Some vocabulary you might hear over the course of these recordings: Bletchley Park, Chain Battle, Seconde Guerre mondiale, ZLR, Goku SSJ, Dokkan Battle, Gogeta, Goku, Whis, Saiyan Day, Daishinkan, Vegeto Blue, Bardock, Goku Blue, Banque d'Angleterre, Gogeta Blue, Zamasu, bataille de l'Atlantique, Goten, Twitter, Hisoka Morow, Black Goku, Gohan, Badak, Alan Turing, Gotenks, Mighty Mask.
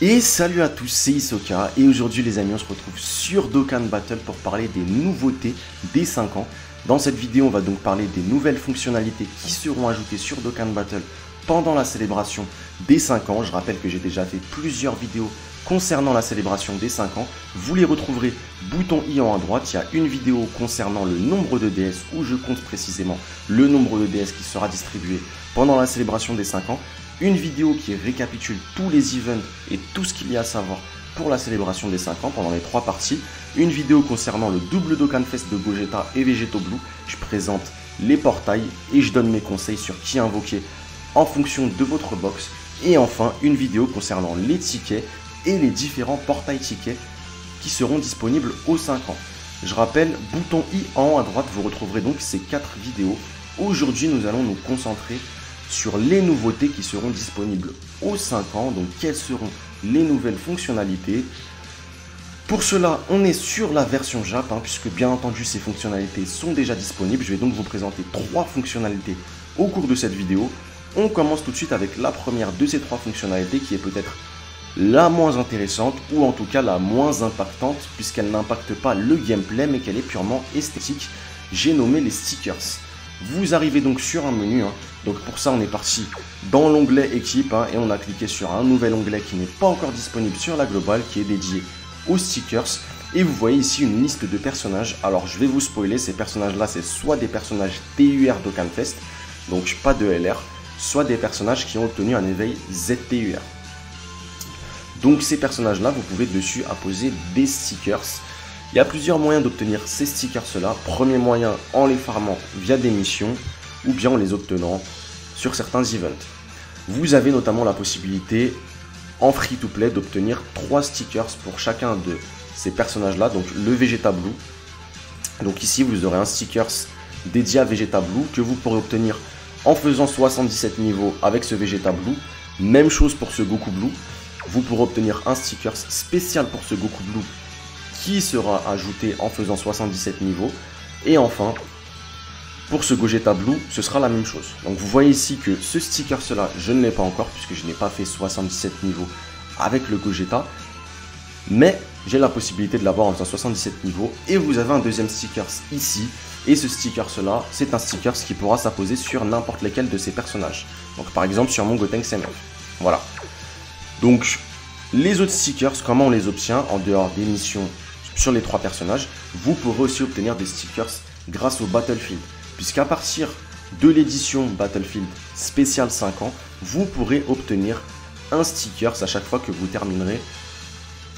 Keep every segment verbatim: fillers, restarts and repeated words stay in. Et salut à tous, c'est Hisoka et aujourd'hui les amis on se retrouve sur Dokkan Battle pour parler des nouveautés des cinq ans. Dans cette vidéo on va donc parler des nouvelles fonctionnalités qui seront ajoutées sur Dokkan Battle pendant la célébration des cinq ans. Je rappelle que j'ai déjà fait plusieurs vidéos concernant la célébration des cinq ans. Vous les retrouverez bouton i en haut à droite. Il y a une vidéo concernant le nombre de D S où je compte précisément le nombre de D S qui sera distribué pendant la célébration des cinq ans. Une vidéo qui récapitule tous les events et tout ce qu'il y a à savoir pour la célébration des cinq ans pendant les trois parties. Une vidéo concernant le double Dokkan Fest de Gogeta et Vegeto Blue. Je présente les portails et je donne mes conseils sur qui invoquer en fonction de votre box. Et enfin, une vidéo concernant les tickets et les différents portails tickets qui seront disponibles aux cinq ans. Je rappelle, bouton i en haut à droite, vous retrouverez donc ces quatre vidéos. Aujourd'hui, nous allons nous concentrer sur les nouveautés qui seront disponibles aux cinq ans, donc quelles seront les nouvelles fonctionnalités. Pour cela, on est sur la version Jap, hein, puisque bien entendu ces fonctionnalités sont déjà disponibles. Je vais donc vous présenter trois fonctionnalités au cours de cette vidéo. On commence tout de suite avec la première de ces trois fonctionnalités qui est peut-être la moins intéressante, ou en tout cas la moins impactante, puisqu'elle n'impacte pas le gameplay, mais qu'elle est purement esthétique. J'ai nommé les stickers. Vous arrivez donc sur un menu, hein. Donc pour ça on est parti dans l'onglet équipe hein, et on a cliqué sur un nouvel onglet qui n'est pas encore disponible sur la globale, qui est dédié aux stickers. Et vous voyez ici une liste de personnages. Alors je vais vous spoiler, ces personnages là c'est soit des personnages T U R Dokkan Fest, donc pas de L R, soit des personnages qui ont obtenu un éveil Z T U R. Donc ces personnages là vous pouvez dessus apposer des stickers. Il y a plusieurs moyens d'obtenir ces stickers-là. Premier moyen, en les farmant via des missions ou bien en les obtenant sur certains events. Vous avez notamment la possibilité en free-to-play d'obtenir trois stickers pour chacun de ces personnages-là. Donc le Vegeta Blue. Donc ici, vous aurez un sticker dédié à Vegeta Blue que vous pourrez obtenir en faisant soixante-dix-sept niveaux avec ce Vegeta Blue. Même chose pour ce Goku Blue. Vous pourrez obtenir un sticker spécial pour ce Goku Blue qui sera ajouté en faisant soixante-dix-sept niveaux. Et enfin, pour ce Gogeta Blue, ce sera la même chose. Donc vous voyez ici que ce sticker là, je ne l'ai pas encore, puisque je n'ai pas fait soixante-dix-sept niveaux avec le Gogeta. Mais j'ai la possibilité de l'avoir en faisant soixante-dix-sept niveaux. Et vous avez un deuxième sticker ici. Et ce sticker là, c'est un sticker qui pourra s'apposer sur n'importe lesquels de ces personnages. Donc par exemple sur mon Gotenks M F. Voilà. Donc les autres stickers, comment on les obtient en dehors des missions sur les trois personnages? Vous pourrez aussi obtenir des stickers grâce au Battlefield, puisqu'à partir de l'édition Battlefield spécial cinq ans, vous pourrez obtenir un sticker à chaque fois que vous terminerez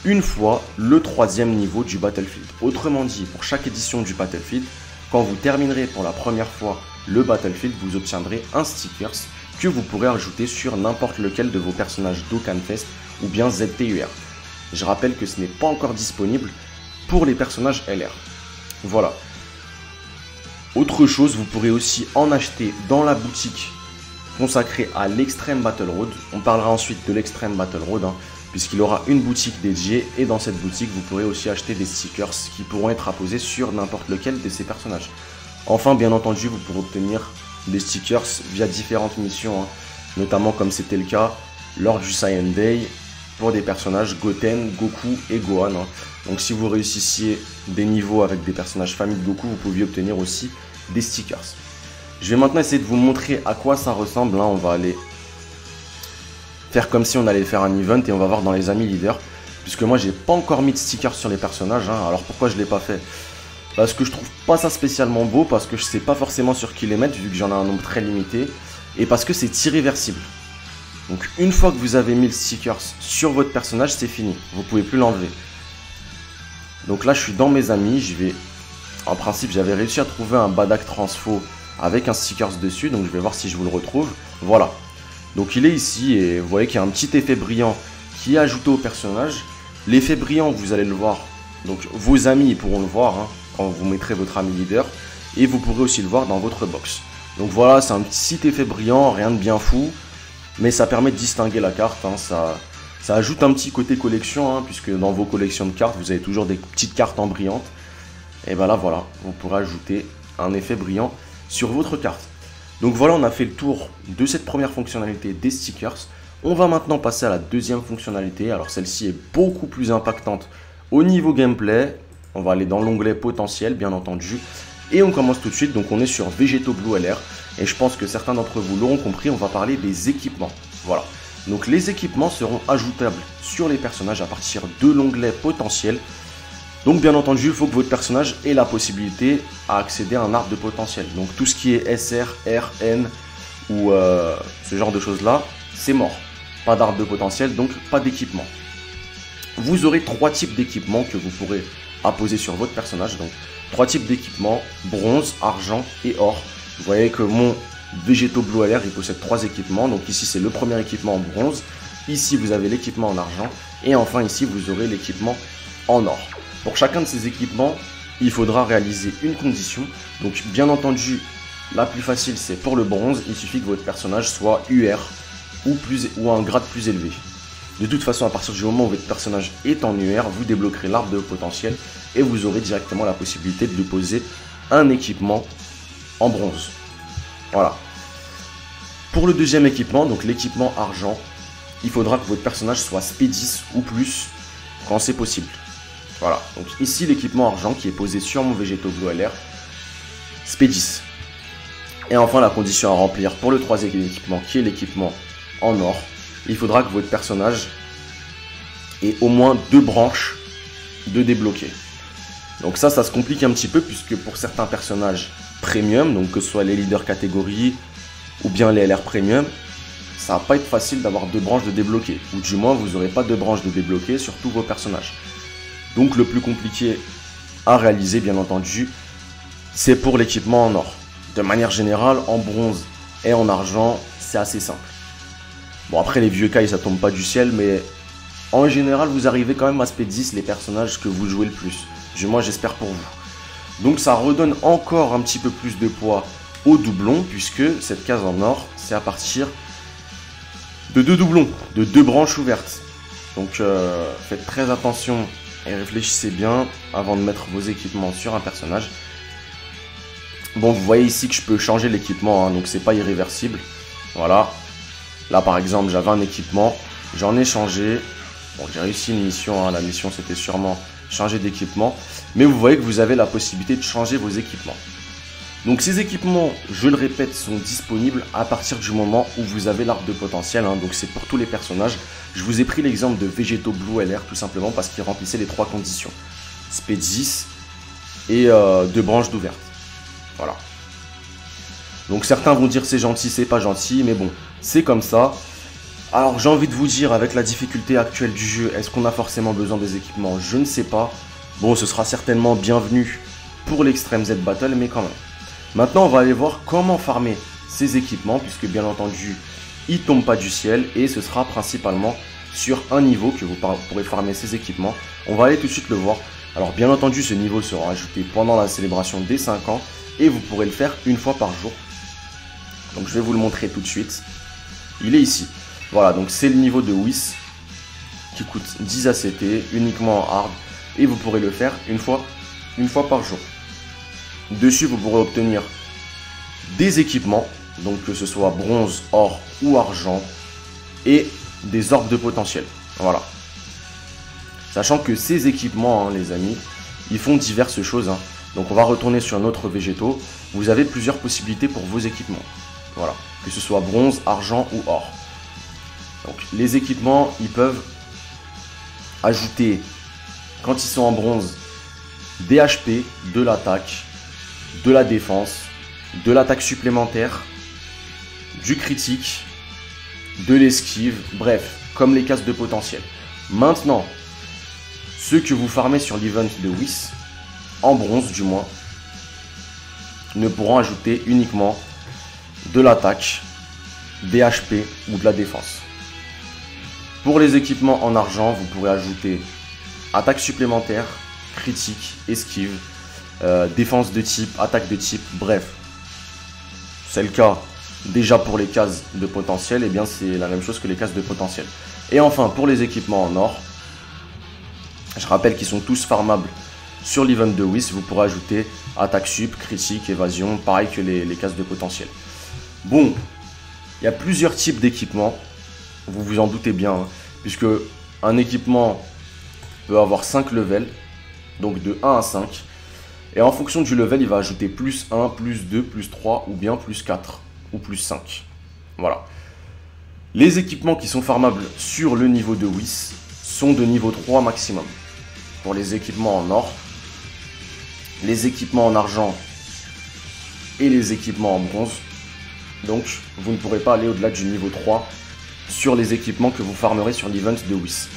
une fois le troisième niveau du Battlefield. Autrement dit, pour chaque édition du Battlefield, quand vous terminerez pour la première fois le Battlefield, vous obtiendrez un sticker que vous pourrez ajouter sur n'importe lequel de vos personnages Dokkan Fest ou bien Z T U R. Je rappelle que ce n'est pas encore disponible pour les personnages L R. Voilà. Autre chose, vous pourrez aussi en acheter dans la boutique consacrée à l'Extreme Battle Road. On parlera ensuite de l'Extreme Battle Road, hein, puisqu'il aura une boutique dédiée. Et dans cette boutique, vous pourrez aussi acheter des stickers qui pourront être apposés sur n'importe lequel de ces personnages. Enfin, bien entendu, vous pourrez obtenir des stickers via différentes missions, hein, notamment comme c'était le cas lors du Saiyan Day, pour des personnages Goten, Goku et Gohan. Hein. Donc si vous réussissiez des niveaux avec des personnages famille de Goku, vous pouviez obtenir aussi des stickers. Je vais maintenant essayer de vous montrer à quoi ça ressemble. Hein. On va aller faire comme si on allait faire un event et on va voir dans les amis leaders. Puisque moi j'ai pas encore mis de stickers sur les personnages. Hein. Alors pourquoi je l'ai pas fait? Parce que je trouve pas ça spécialement beau, parce que je sais pas forcément sur qui les mettre vu que j'en ai un nombre très limité. Et parce que c'est irréversible. Donc une fois que vous avez mis le sticker sur votre personnage, c'est fini. Vous pouvez plus l'enlever. Donc là, je suis dans mes amis. Je vais, en principe, j'avais réussi à trouver un Badak transfo avec un sticker dessus. Donc je vais voir si je vous le retrouve. Voilà. Donc il est ici et vous voyez qu'il y a un petit effet brillant qui est ajouté au personnage. L'effet brillant, vous allez le voir. Donc vos amis pourront le voir hein, quand vous mettrez votre ami leader. Et vous pourrez aussi le voir dans votre box. Donc voilà, c'est un petit effet brillant, rien de bien fou. Mais ça permet de distinguer la carte, hein, ça, ça ajoute un petit côté collection, hein, puisque dans vos collections de cartes, vous avez toujours des petites cartes en brillante. Et ben là, voilà, vous pourrez ajouter un effet brillant sur votre carte. Donc voilà, on a fait le tour de cette première fonctionnalité des stickers. On va maintenant passer à la deuxième fonctionnalité. Alors celle-ci est beaucoup plus impactante au niveau gameplay. On va aller dans l'onglet potentiel, bien entendu. Et on commence tout de suite, donc on est sur Vegeto Blue L R. Et je pense que certains d'entre vous l'auront compris, on va parler des équipements. Voilà. Donc les équipements seront ajoutables sur les personnages à partir de l'onglet potentiel. Donc bien entendu, il faut que votre personnage ait la possibilité à accéder à un arbre de potentiel. Donc tout ce qui est S R, R, N ou euh, ce genre de choses-là, c'est mort. Pas d'arbre de potentiel, donc pas d'équipement. Vous aurez trois types d'équipements que vous pourrez apposer sur votre personnage. Donc trois types d'équipements, bronze, argent et or. Vous voyez que mon Vegeto Blue L R, il possède trois équipements. Donc ici, c'est le premier équipement en bronze. Ici, vous avez l'équipement en argent. Et enfin, ici, vous aurez l'équipement en or. Pour chacun de ces équipements, il faudra réaliser une condition. Donc bien entendu, la plus facile, c'est pour le bronze. Il suffit que votre personnage soit U R ou, plus, ou un grade plus élevé. De toute façon, à partir du moment où votre personnage est en U R, vous débloquerez l'arbre de potentiel et vous aurez directement la possibilité de poser un équipement en bronze. Voilà. Pour le deuxième équipement, donc l'équipement argent, il faudra que votre personnage soit S P dix ou plus quand c'est possible. Voilà. Donc ici, l'équipement argent qui est posé sur mon Vegeto Blue L R, S P dix. Et enfin, la condition à remplir pour le troisième équipement qui est l'équipement en or, il faudra que votre personnage ait au moins deux branches de débloquer. Donc ça, ça se complique un petit peu puisque pour certains personnages premium, donc que ce soit les leaders catégories ou bien les L R premium, ça va pas être facile d'avoir deux branches de débloquer, ou du moins vous n'aurez pas deux branches de débloquer sur tous vos personnages. Donc le plus compliqué à réaliser, bien entendu, c'est pour l'équipement en or. De manière générale, en bronze et en argent, c'est assez simple. Bon, après les vieux cailles, ça tombe pas du ciel, mais en général, vous arrivez quand même à S P dix les personnages que vous jouez le plus. Du moins, j'espère pour vous. Donc ça redonne encore un petit peu plus de poids au doublon, puisque cette case en or, c'est à partir de deux doublons, de deux branches ouvertes. Donc euh, faites très attention et réfléchissez bien avant de mettre vos équipements sur un personnage. Bon, vous voyez ici que je peux changer l'équipement, hein, donc c'est pas irréversible. Voilà. Là par exemple, j'avais un équipement, j'en ai changé. Bon, j'ai réussi une mission, hein. La mission c'était sûrement changer d'équipement, mais vous voyez que vous avez la possibilité de changer vos équipements. Donc ces équipements, je le répète, sont disponibles à partir du moment où vous avez l'arbre de potentiel, hein. Donc c'est pour tous les personnages. Je vous ai pris l'exemple de Vegeto Blue L R tout simplement parce qu'il remplissait les trois conditions, S P dix et euh, deux branches d'ouverte. Voilà. Donc certains vont dire c'est gentil, c'est pas gentil, mais bon, c'est comme ça. Alors j'ai envie de vous dire, avec la difficulté actuelle du jeu, est-ce qu'on a forcément besoin des équipements? Je ne sais pas. Bon, ce sera certainement bienvenu pour l'Extreme Z Battle, mais quand même. Maintenant, on va aller voir comment farmer ces équipements, puisque bien entendu, ils ne tombent pas du ciel, et ce sera principalement sur un niveau que vous pourrez farmer ces équipements. On va aller tout de suite le voir. Alors bien entendu, ce niveau sera ajouté pendant la célébration des cinq ans, et vous pourrez le faire une fois par jour. Donc je vais vous le montrer tout de suite. Il est ici. Voilà, donc c'est le niveau de Whis qui coûte dix A C T uniquement en hard et vous pourrez le faire une fois, une fois par jour. Dessus, vous pourrez obtenir des équipements, donc que ce soit bronze, or ou argent, et des orbes de potentiel. Voilà. Sachant que ces équipements, hein, les amis, ils font diverses choses. Hein. Donc on va retourner sur notre Vegeto. Vous avez plusieurs possibilités pour vos équipements. Voilà, que ce soit bronze, argent ou or. Donc les équipements, ils peuvent ajouter, quand ils sont en bronze, des H P, de l'attaque, de la défense, de l'attaque supplémentaire, du critique, de l'esquive, bref, comme les cases de potentiel. Maintenant, ceux que vous farmez sur l'event de Whis, en bronze du moins, ne pourront ajouter uniquement de l'attaque, des H P ou de la défense. Pour les équipements en argent, vous pourrez ajouter attaque supplémentaire, critique, esquive, euh, défense de type, attaque de type, bref. C'est le cas déjà pour les cases de potentiel, et eh bien c'est la même chose que les cases de potentiel. Et enfin, pour les équipements en or, je rappelle qu'ils sont tous farmables sur l'event de Whis, vous pourrez ajouter attaque sup, critique, évasion, pareil que les, les cases de potentiel. Bon, il y a plusieurs types d'équipements. vous vous en doutez bien, hein, puisque un équipement peut avoir cinq levels, donc de un à cinq, et en fonction du level, il va ajouter plus un, plus deux, plus trois, ou bien plus quatre, ou plus cinq. Voilà. Les équipements qui sont farmables sur le niveau de Whis sont de niveau trois maximum. Pour les équipements en or, les équipements en argent et les équipements en bronze. Donc, vous ne pourrez pas aller au-delà du niveau trois sur les équipements que vous farmerez sur l'event de Whis.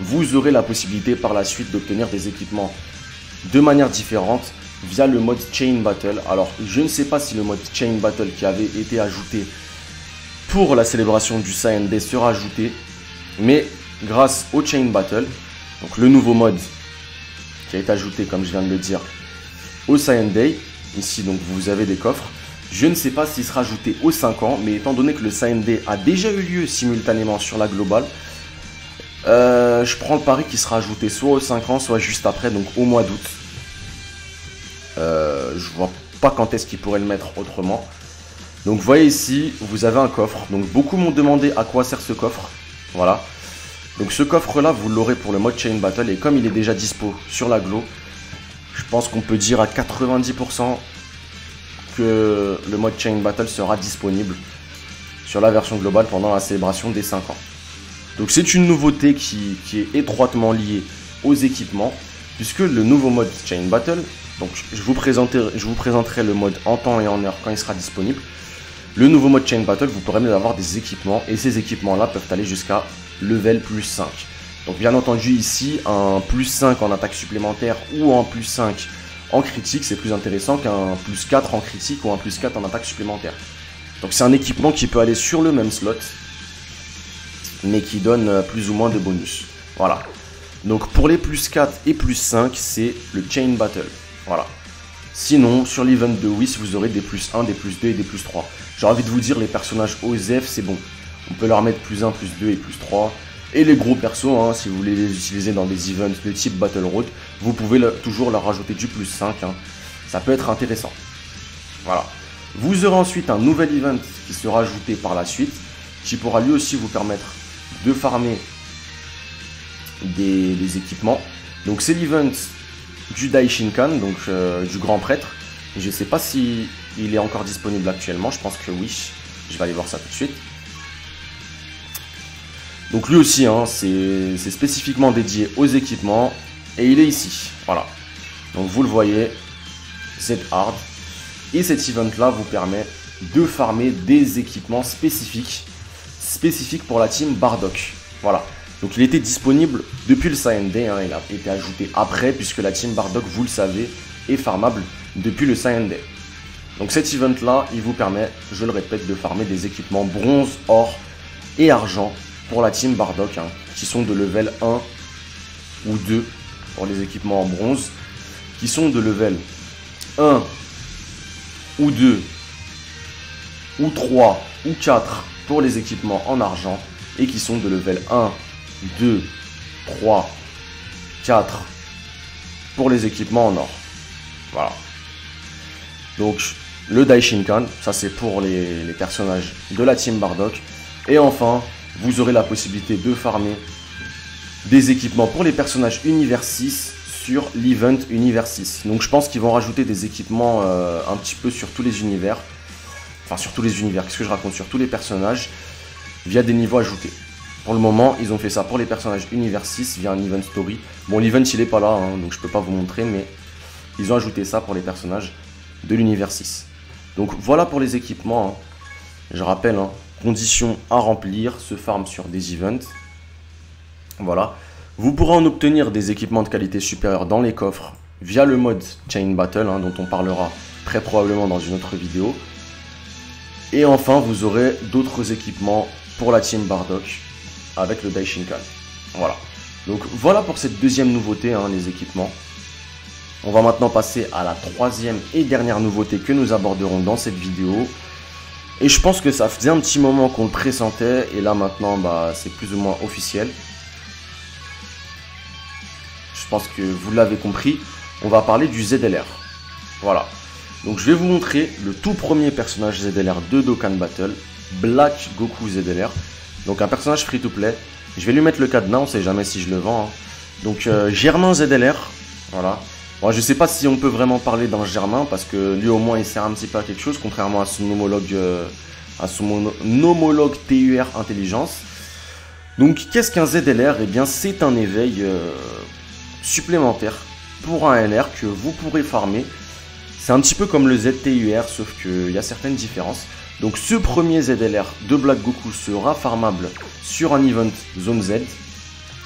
Vous aurez la possibilité par la suite d'obtenir des équipements de manière différente via le mode Chain Battle. Alors, je ne sais pas si le mode Chain Battle qui avait été ajouté pour la célébration du Saiyan Day sera ajouté, mais grâce au Chain Battle, donc le nouveau mode qui a été ajouté, comme je viens de le dire, au Saiyan Day, ici donc vous avez des coffres, je ne sais pas s'il sera ajouté aux cinq ans, mais étant donné que le Saiyan Day a déjà eu lieu simultanément sur la globale, euh, je prends le pari qu'il sera ajouté soit aux cinq ans, soit juste après, donc au mois d'août. Euh, je vois pas quand est-ce qu'il pourrait le mettre autrement. Donc vous voyez ici, vous avez un coffre. Donc beaucoup m'ont demandé à quoi sert ce coffre. Voilà. Donc ce coffre-là, vous l'aurez pour le mode Chain Battle. Et comme il est déjà dispo sur la Glo, je pense qu'on peut dire à quatre-vingt-dix pour cent que le mode Chain Battle sera disponible sur la version globale pendant la célébration des cinq ans. Donc c'est une nouveauté qui, qui est étroitement liée aux équipements, puisque le nouveau mode Chain Battle, donc je vous présenterai, je vous présenterai le mode en temps et en heure quand il sera disponible. Le nouveau mode Chain Battle vous permet d'avoir des équipements, et ces équipements-là peuvent aller jusqu'à level plus cinq. Donc bien entendu ici, un plus cinq en attaque supplémentaire ou un plus cinq en critique, c'est plus intéressant qu'un plus quatre en critique ou un plus quatre en attaque supplémentaire. Donc c'est un équipement qui peut aller sur le même slot, mais qui donne plus ou moins de bonus. Voilà. Donc pour les plus quatre et plus cinq, c'est le Chain Battle. Voilà. Sinon, sur l'event de Whis, vous aurez des plus un, des plus deux et des plus trois. J'ai envie de vous dire, les personnages O Z F, c'est bon. On peut leur mettre plus un, plus deux et plus trois. Et les gros persos, hein, si vous voulez les utiliser dans des events de type Battle Road, vous pouvez le, toujours leur rajouter du plus cinq. Hein. Ça peut être intéressant. Voilà. Vous aurez ensuite un nouvel event qui sera ajouté par la suite, qui pourra lui aussi vous permettre de farmer des, des équipements. Donc c'est l'event du Daishinkan, donc euh, du grand prêtre. Je ne sais pas si il est encore disponible actuellement, je pense que oui. Je vais aller voir ça tout de suite. Donc lui aussi, hein, c'est spécifiquement dédié aux équipements. Et il est ici, voilà. Donc vous le voyez, c'est hard. Et cet event-là vous permet de farmer des équipements spécifiques. Spécifiques pour la team Bardock, voilà. Donc il était disponible depuis le Saiyan Day, hein, il a été ajouté après, puisque la team Bardock, vous le savez, est farmable depuis le Saiyan Day. Donc cet event-là, il vous permet, je le répète, de farmer des équipements bronze, or et argent pour la team Bardock, hein, qui sont de level un ou deux pour les équipements en bronze, qui sont de level un ou deux ou trois ou quatre pour les équipements en argent, et qui sont de level un, deux, trois, quatre pour les équipements en or. Voilà. Donc le Daishinkan, ça c'est pour les, les personnages de la team Bardock. Et enfin, vous aurez la possibilité de farmer des équipements pour les personnages univers six sur l'event univers six. Donc je pense qu'ils vont rajouter des équipements euh, un petit peu sur tous les univers. Enfin sur tous les univers, qu'est-ce que je raconte? Sur tous les personnages via des niveaux ajoutés. Pour le moment, ils ont fait ça pour les personnages univers six via un event story. Bon, l'event il est pas là, hein, donc je peux pas vous montrer, mais ils ont ajouté ça pour les personnages de l'univers six. Donc voilà pour les équipements, hein. Je rappelle, hein, conditions à remplir, se farm sur des events. Voilà. Vous pourrez en obtenir des équipements de qualité supérieure dans les coffres via le mode Chain Battle, hein, dont on parlera très probablement dans une autre vidéo. Et enfin, vous aurez d'autres équipements pour la team Bardock avec le Daishinkan. Voilà. Donc voilà pour cette deuxième nouveauté, hein, les équipements. On va maintenant passer à la troisième et dernière nouveauté que nous aborderons dans cette vidéo. Et je pense que ça faisait un petit moment qu'on le pressentait, et là maintenant bah, c'est plus ou moins officiel. Je pense que vous l'avez compris, on va parler du Z L R. Voilà. Donc je vais vous montrer le tout premier personnage Z L R de Dokkan Battle, Black Goku Z L R, Donc un personnage free to play. Je vais lui mettre le cadenas, on sait jamais si je le vends. Hein. Donc euh, Germain Z L R, voilà. Bon, je sais pas si on peut vraiment parler d'un Germain, parce que lui au moins il sert un petit peu à quelque chose, contrairement à son homologue, euh, à son homologue T U R Intelligence. Donc qu'est-ce qu'un Z L R? Eh bien c'est un éveil euh, supplémentaire pour un L R que vous pourrez farmer. C'est un petit peu comme le Z T U R, sauf qu'il y a certaines différences. Donc ce premier Z L R de Black Goku sera farmable sur un event Zone Z.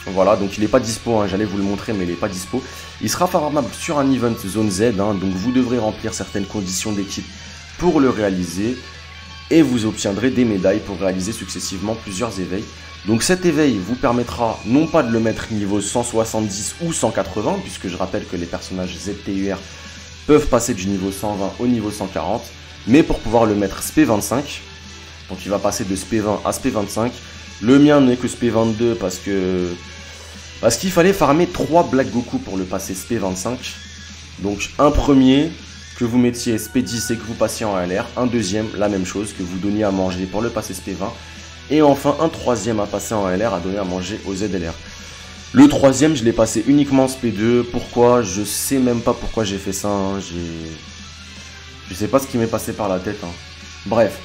Voilà, donc il n'est pas dispo, hein, j'allais vous le montrer, mais il n'est pas dispo. Il sera farmable sur un event Zone Z, hein, donc vous devrez remplir certaines conditions d'équipe pour le réaliser. Et vous obtiendrez des médailles pour réaliser successivement plusieurs éveils. Donc cet éveil vous permettra non pas de le mettre niveau cent soixante-dix ou cent quatre-vingts, puisque je rappelle que les personnages Z T U R peuvent passer du niveau cent vingt au niveau cent quarante, mais pour pouvoir le mettre S P vingt-cinq, donc il va passer de S P vingt à S P vingt-cinq. Le mien n'est que S P vingt-deux parce que parce qu'il fallait farmer trois Black Goku pour le passer S P vingt-cinq. Donc un premier que vous mettiez S P dix et que vous passiez en L R, un deuxième la même chose que vous donniez à manger pour le passer S P vingt, et enfin un troisième à passer en L R, à donner à manger aux Z L R. Le troisième, je l'ai passé uniquement en S P deux. Pourquoi? Je sais même pas pourquoi j'ai fait ça. Hein. Je sais pas ce qui m'est passé par la tête. Hein. Bref.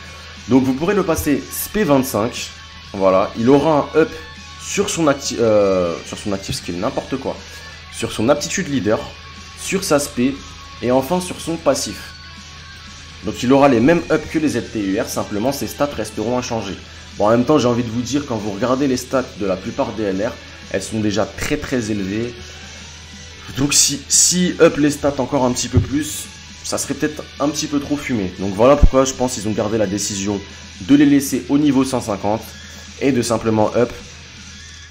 Donc vous pourrez le passer S P vingt-cinq. Voilà. Il aura un up sur son actif, euh, sur son actif skill, n'importe quoi. Sur son aptitude leader, sur sa S P et enfin sur son passif. Donc il aura les mêmes ups que les Z T U R. Simplement, ses stats resteront inchangés. Bon, en même temps, j'ai envie de vous dire, quand vous regardez les stats de la plupart des L R, elles sont déjà très très élevées. Donc si, si up les stats encore un petit peu plus, ça serait peut-être un petit peu trop fumé. Donc voilà pourquoi je pense qu'ils ont gardé la décision de les laisser au niveau cent cinquante et de simplement up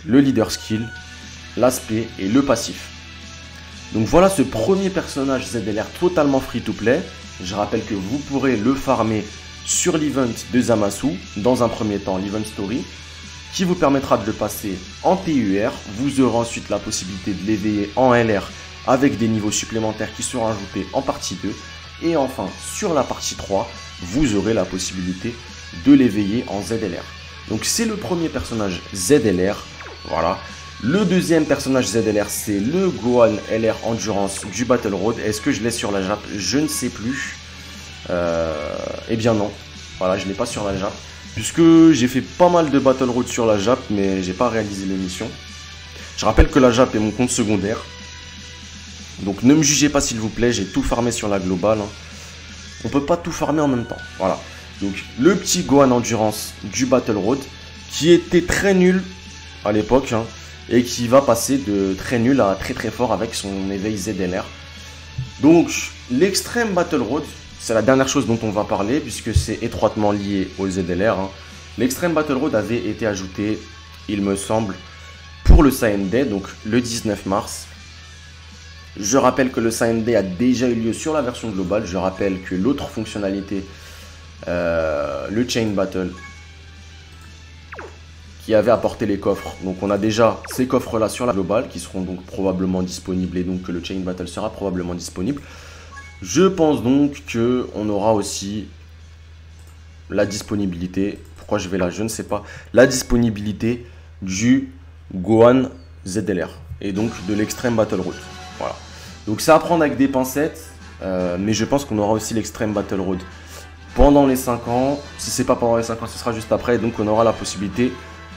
le leader skill, l'aspect et le passif. Donc voilà ce premier personnage Z L R totalement free to play. Je rappelle que vous pourrez le farmer sur l'event de Zamasu, dans un premier temps l'event story, qui vous permettra de le passer en T U R. Vous aurez ensuite la possibilité de l'éveiller en L R avec des niveaux supplémentaires qui seront ajoutés en partie deux. Et enfin, sur la partie trois, vous aurez la possibilité de l'éveiller en Z L R. Donc c'est le premier personnage Z L R, voilà. Le deuxième personnage Z L R, c'est le Gohan L R Endurance du Battle Road. Est-ce que je l'ai sur la Jap? Je ne sais plus. Euh, eh bien non, voilà, je ne l'ai pas sur la Jap. Puisque j'ai fait pas mal de Battle Road sur la Jap, mais j'ai pas réalisé les missions. Je rappelle que la Jap est mon compte secondaire. Donc ne me jugez pas s'il vous plaît, j'ai tout farmé sur la globale. Hein. On peut pas tout farmer en même temps, voilà. Donc le petit Gohan Endurance du Battle Road, qui était très nul à l'époque, hein, et qui va passer de très nul à très très fort avec son éveil Z L R. Donc l'extrême Battle Road... c'est la dernière chose dont on va parler, puisque c'est étroitement lié au Z L R. Hein. L'Extreme Battle Road avait été ajouté, il me semble, pour le Saiyan Day, donc le dix-neuf mars. Je rappelle que le Saiyan Day a déjà eu lieu sur la version globale. Je rappelle que l'autre fonctionnalité, euh, le Chain Battle, qui avait apporté les coffres. Donc on a déjà ces coffres-là sur la globale, qui seront donc probablement disponibles, et donc que le Chain Battle sera probablement disponible. Je pense donc qu'on aura aussi la disponibilité, pourquoi je vais là, je ne sais pas, la disponibilité du Gohan Z L R et donc de l'Extreme Battle Road. Voilà. Donc ça à prendre avec des pincettes, euh, mais je pense qu'on aura aussi l'Extreme Battle Road pendant les cinq ans. Si c'est pas pendant les cinq ans, ce sera juste après, donc on aura la possibilité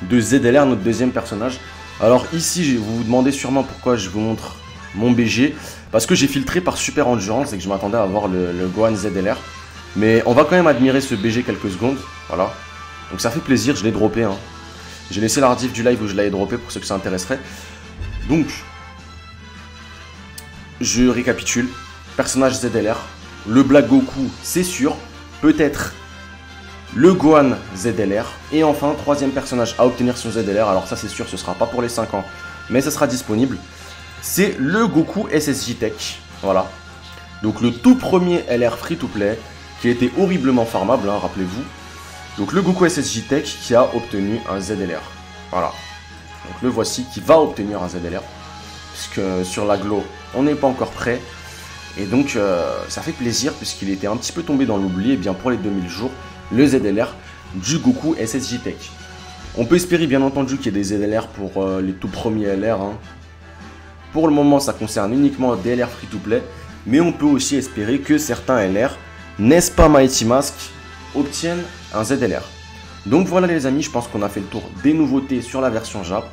de Z L R, notre deuxième personnage. Alors ici, vous vous demandez sûrement pourquoi je vous montre mon B G, parce que j'ai filtré par Super Endurance et que je m'attendais à avoir le, le Gohan Z L R. Mais on va quand même admirer ce B G quelques secondes, voilà. Donc ça fait plaisir, je l'ai droppé. Hein. J'ai laissé la rediff du live où je l'avais droppé pour ceux que ça intéresserait. Donc, je récapitule. Personnage Z L R, le Black Goku, c'est sûr. Peut-être le Gohan Z L R. Et enfin, troisième personnage à obtenir son Z L R. Alors ça c'est sûr, ce sera pas pour les cinq ans, mais ça sera disponible. C'est le Goku S S J Tech, voilà. Donc le tout premier L R Free to Play, qui était horriblement farmable, hein, rappelez-vous. Donc le Goku S S J Tech qui a obtenu un Z L R, voilà. Donc le voici qui va obtenir un Z L R, puisque sur la Glow, on n'est pas encore prêt. Et donc euh, ça fait plaisir, puisqu'il était un petit peu tombé dans l'oubli, et bien pour les deux mille jours, le Z L R du Goku S S J Tech. On peut espérer bien entendu qu'il y ait des Z L R pour euh, les tout premiers L R. Hein. Pour le moment, ça concerne uniquement des L R free to play, mais on peut aussi espérer que certains L R, n'est-ce pas Mighty Mask, obtiennent un Z L R. Donc voilà les amis, je pense qu'on a fait le tour des nouveautés sur la version Jap.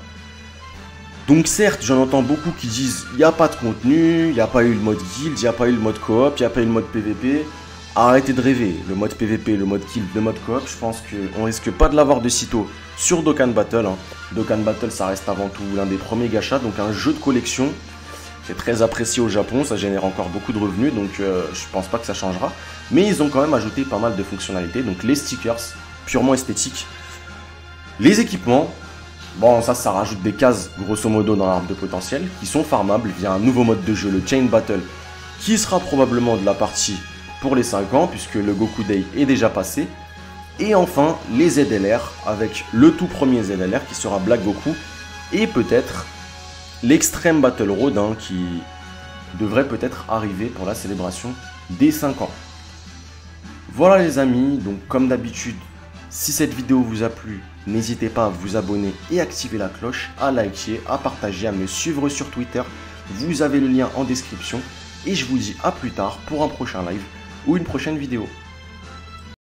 Donc certes, j'en entends beaucoup qui disent il n'y a pas de contenu, il n'y a pas eu le mode guild, il n'y a pas eu le mode coop, il n'y a pas eu le mode P V P. Arrêtez de rêver, le mode P V P, le mode guild, le mode coop, je pense qu'on risque pas de l'avoir de sitôt sur Dokkan Battle. Hein. Dokkan Battle, ça reste avant tout l'un des premiers gachas, donc un jeu de collection qui est très apprécié au Japon, ça génère encore beaucoup de revenus, donc euh, je pense pas que ça changera. Mais ils ont quand même ajouté pas mal de fonctionnalités, donc les stickers, purement esthétiques, les équipements. Bon, ça, ça rajoute des cases, grosso modo, dans l'arbre de potentiel, qui sont farmables via un nouveau mode de jeu, le Chain Battle, qui sera probablement de la partie pour les cinq ans, puisque le Goku Day est déjà passé. Et enfin, les Z L R, avec le tout premier Z L R, qui sera Black Goku, et peut-être l'Extreme Battle Road, hein, qui devrait peut-être arriver pour la célébration des cinq ans. Voilà les amis, donc comme d'habitude, si cette vidéo vous a plu, n'hésitez pas à vous abonner et activer la cloche, à liker, à partager, à me suivre sur Twitter. Vous avez le lien en description. Et je vous dis à plus tard pour un prochain live ou une prochaine vidéo.